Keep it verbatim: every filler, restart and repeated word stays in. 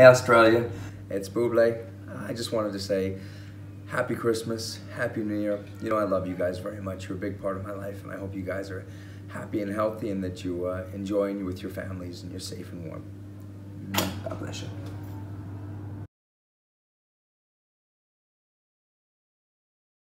Hey Australia, it's Bublé. I just wanted to say Happy Christmas, Happy New Year. You know I love you guys very much. You're a big part of my life and I hope you guys are happy and healthy and that you uh, enjoy and you're with your families and you're safe and warm. God bless you.